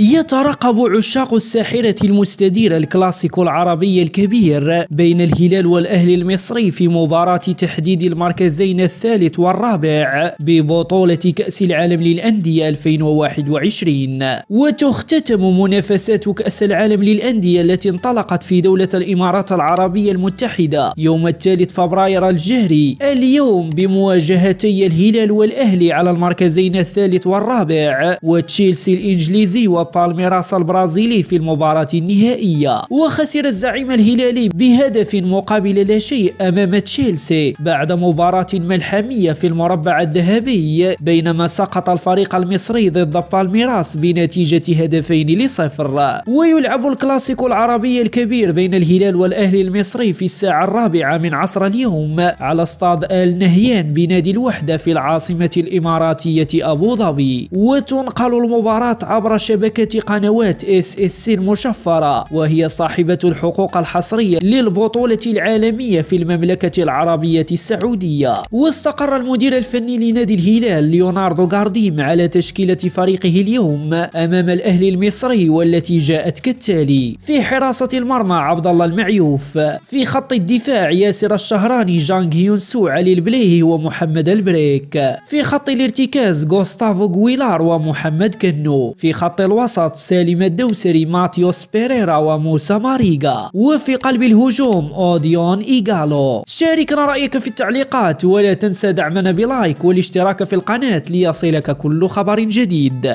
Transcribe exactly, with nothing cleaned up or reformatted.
يترقب عشاق الساحرة المستديرة الكلاسيكو العربي الكبير بين الهلال والأهلي المصري في مباراة تحديد المركزين الثالث والرابع ببطولة كأس العالم للأندية ألفين وواحد وعشرين. وتختتم منافسات كأس العالم للأندية التي انطلقت في دولة الإمارات العربية المتحدة يوم الثالث فبراير الجاري اليوم بمواجهتي الهلال والأهلي على المركزين الثالث والرابع وتشيلسي الإنجليزي و بالميراس البرازيلي في المباراة النهائية. وخسر الزعيم الهلالي بهدف مقابل لا شيء أمام تشيلسي بعد مباراة ملحمية في المربع الذهبي، بينما سقط الفريق المصري ضد بالميراس بنتيجة هدفين لصفر. ويلعب الكلاسيكو العربي الكبير بين الهلال والأهلي المصري في الساعة الرابعة من عصر اليوم على استاد آل نهيان بنادي الوحدة في العاصمة الإماراتية أبو ظبي. وتنقل المباراة عبر شبكة قنوات إس إس سي المشفرة، وهي صاحبة الحقوق الحصرية للبطولة العالمية في المملكة العربية السعودية. واستقر المدير الفني لنادي الهلال ليوناردو غارديم على تشكيلة فريقه اليوم أمام الأهلي المصري، والتي جاءت كالتالي: في حراسة المرمى عبدالله المعيوف، في خط الدفاع ياسر الشهراني، جانغ هيونسو، علي البليهي ومحمد البريك، في خط الارتكاز غوستافو غويلار ومحمد كنو، في خط الوسط سالم الدوسري، ماثيوس بيريرا وموسى ماريغا، وفي قلب الهجوم أوديون إيغالو. شاركنا رأيك في التعليقات، ولا تنسى دعمنا بلايك والاشتراك في القناة ليصلك كل خبر جديد.